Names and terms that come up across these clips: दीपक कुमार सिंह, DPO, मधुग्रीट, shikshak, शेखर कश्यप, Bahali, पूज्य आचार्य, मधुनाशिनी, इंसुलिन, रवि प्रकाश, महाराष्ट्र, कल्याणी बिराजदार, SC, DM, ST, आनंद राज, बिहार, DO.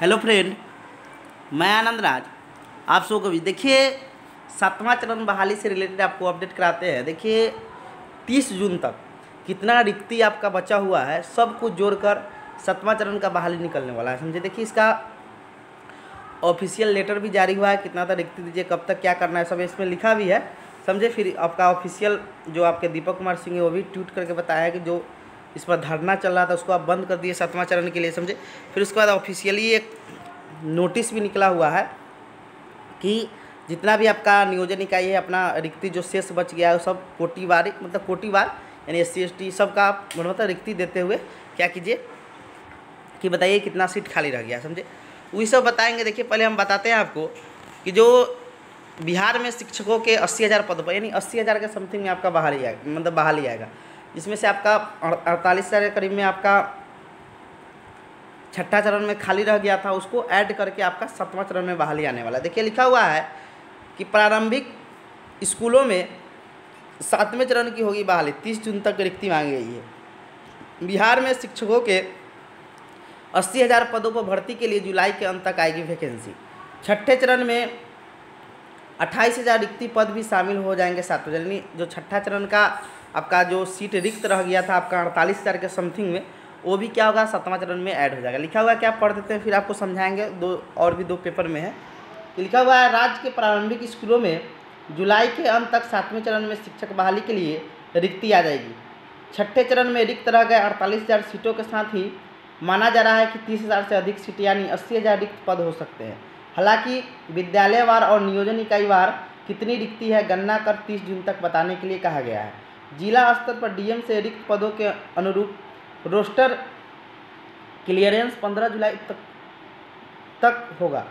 Hello friend, मैं आनंद राज आप सो कभी देखिए 7वां चरण बहाली से रिलेटेड आपको अपडेट कराते हैं। देखिए 30 जून तक कितना रिक्ति आपका बचा हुआ है, सब कुछ जोड़कर 7वां चरण का बहाली निकलने वाला है। समझे, देखिए इसका ऑफिशियल लेटर भी जारी हुआ है, कितना तक रिक्ति दीजिए, कब तक क्या करना है, सब इसमें लिखा भी है। समझे, फिर आपका ऑफिशियल जो आपके दीपक कुमार सिंह है वो भी ट्वीट करके बताया कि जो इस पर धरना चल रहा था उसको आप बंद कर दिए 7वां चरण के लिए। समझे, फिर उसके बाद ऑफिशियली एक नोटिस भी निकला हुआ है कि जितना भी आपका नियोजन इकाई है, अपना रिक्ति जो शेष बच गया है वो सब कोटिवार, मतलब कोटिवार यानी SC ST सबका आप मतलब रिक्ति देते हुए क्या कीजिए कि बताइए कितना सीट खाली रह गया। समझे, वही सब बताएंगे। देखिए पहले हम बताते हैं आपको कि जो बिहार में शिक्षकों के 80,000 पद पर यानी 80,000 के समथिंग में आपका बहाली आएगा, मतलब बहाली आएगा, जिसमें से आपका 48,000 के करीब में आपका छठा चरण में खाली रह गया था, उसको ऐड करके आपका 7वां चरण में बहाली आने वाला है। देखिए लिखा हुआ है कि प्रारंभिक स्कूलों में 7वें चरण की होगी बहाली, 30 जून तक रिक्ति मांगी गई है। बिहार में शिक्षकों के 80,000 पदों पर भर्ती के लिए जुलाई के अंत तक आएगी वैकेंसी। छठे चरण में 28,000 रिक्ति पद भी शामिल हो जाएंगे 7वें चरण में। जो छठा चरण का आपका जो सीट रिक्त रह गया था आपका 48,000 के समथिंग में, वो भी क्या होगा 7वां चरण में ऐड हो जाएगा। लिखा हुआ है, क्या पढ़ देते हैं फिर आपको समझाएंगे, दो और भी दो पेपर में है। लिखा हुआ है राज्य के प्रारंभिक स्कूलों में जुलाई के अंत तक 7वें चरण में शिक्षक बहाली के लिए रिक्ति आ जाएगी। छठे चरण में रिक्त रह गए 48,000 सीटों के साथ ही माना जा रहा है कि 30,000 से अधिक सीटें यानी 80,000 रिक्त पद हो सकते हैं। हालांकि विद्यालयवार और नियोजन इकाईवार कितनी रिक्ति है गणना कर 30 जून तक बताने के लिए कहा गया है। जिला स्तर पर DM से रिक्त पदों के अनुरूप रोस्टर क्लियरेंस 15 जुलाई तक होगा।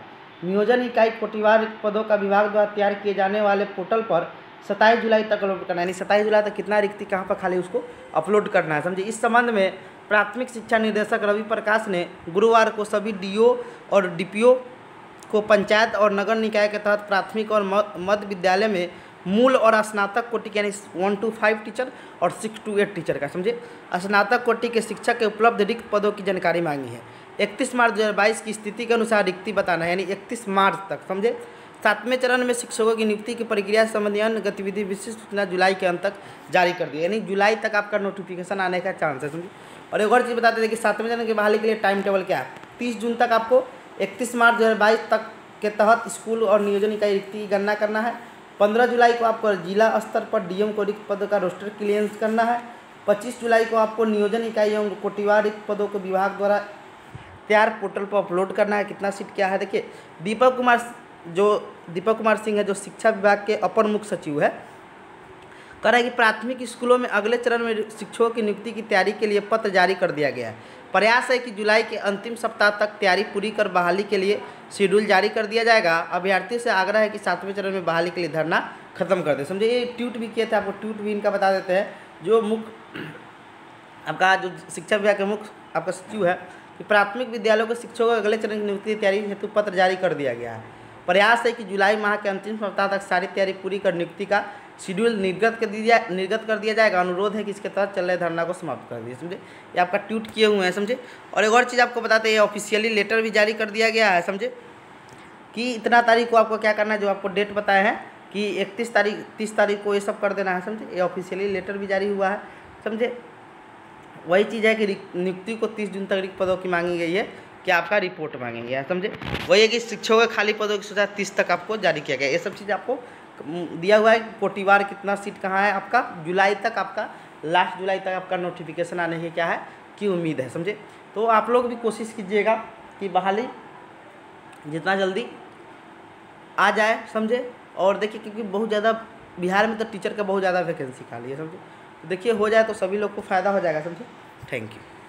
नियोजन इकाई कोटिवार रिक्त पदों का विभाग द्वारा तैयार किए जाने वाले पोर्टल पर 27 जुलाई तक अपलोड करना है, यानी 27 जुलाई तक कितना रिक्ति कहाँ पर खाली उसको अपलोड करना है। समझिए, इस संबंध में प्राथमिक शिक्षा निदेशक रवि प्रकाश ने गुरुवार को सभी DO और DPO को पंचायत और नगर निकाय के तहत प्राथमिक और मध्य विद्यालय में मूल और स्नातक कोटि यानी 1 to 5 टीचर और 6 to 8 टीचर का, समझे, स्नातक कोटि के शिक्षक के उपलब्ध रिक्त पदों की जानकारी मांगी है। 31 मार्च 2022 की स्थिति के अनुसार रिक्ति बताना है, यानी 31 मार्च तक। समझे, 7वें चरण में शिक्षकों की नियुक्ति की प्रक्रिया संबंधी अन्य गतिविधि विशिष्ट सूचना जुलाई के अंत तक जारी कर दी, यानी जुलाई तक आपका नोटिफिकेशन आने का चांस है। समझे, और एक और चीज़ बताते हैं कि 7वें चरण की बहाली के लिए टाइम टेबल क्या है। 30 जून तक आपको 31 मार्च 2022 तक के तहत स्कूल और नियोजन इकाई रिक्ति की गणना करना है। 15 जुलाई को आपको जिला स्तर पर DM को रिक्त पद का रोस्टर क्लियरेंस करना है। 25 जुलाई को आपको नियोजन इकाई एवं कोटिवार रिक्त पदों को विभाग द्वारा तैयार पोर्टल पर अपलोड करना है, कितना सीट क्या है। देखिए दीपक कुमार सिंह है जो शिक्षा विभाग के अपर मुख्य सचिव है, कह रहा है कि प्राथमिक स्कूलों में अगले चरण में शिक्षकों की नियुक्ति की तैयारी के लिए पत्र जारी कर दिया गया है। प्रयास है कि जुलाई के अंतिम सप्ताह तक तैयारी पूरी कर बहाली के लिए शेड्यूल जारी कर दिया जाएगा। अभ्यर्थी से आग्रह है कि 7वें चरण में बहाली के लिए धरना खत्म कर दे। समझे, ये ट्वीट भी किए थे, आपको ट्वीट भी इनका बता देते हैं। जो मुख्य आपका जो शिक्षा विभाग के मुख्य आपका सचिव है कि प्राथमिक विद्यालयों के शिक्षकों को अगले चरण की नियुक्ति की तैयारी हेतु पत्र जारी कर दिया गया है। प्रयास है कि जुलाई माह के अंतिम सप्ताह तक सारी तैयारी पूरी कर नियुक्ति का शेड्यूल निर्गत कर दिया जाएगा। अनुरोध है कि इसके तहत चल रहे धरना को समाप्त कर दिया। समझे, ये आपका ट्वीट किए हुए हैं। समझे, और एक और चीज़ आपको बताते हैं, ऑफिशियली लेटर भी जारी कर दिया गया है। समझे कि इतना तारीख को आपको क्या करना है, जो आपको डेट बताए हैं कि 31 तारीख 30 तारीख को ये सब कर देना है। समझे, ये ऑफिशियली लेटर भी जारी हुआ है। समझे, वही चीज़ है कि नियुक्ति को 30 जून तक रिक्त पदों की मांगी गई है कि आपका रिपोर्ट मांगेंगे यार। समझे, वही है कि शिक्षकों के खाली पदों की सूचना 30 तक आपको जारी किया गया। ये सब चीज़ आपको दिया हुआ है कि कोटिवार कितना सीट कहाँ है आपका जुलाई तक, आपका लास्ट जुलाई तक आपका नोटिफिकेशन आने की क्या है कि उम्मीद है। समझे, तो आप लोग भी कोशिश कीजिएगा कि बहाली जितना जल्दी आ जाए। समझे, और देखिए क्योंकि बहुत ज़्यादा बिहार में तो टीचर का बहुत ज़्यादा वैकेंसी खाली है। समझे, देखिए हो जाए तो सभी लोग को फ़ायदा हो जाएगा। समझे, थैंक यू।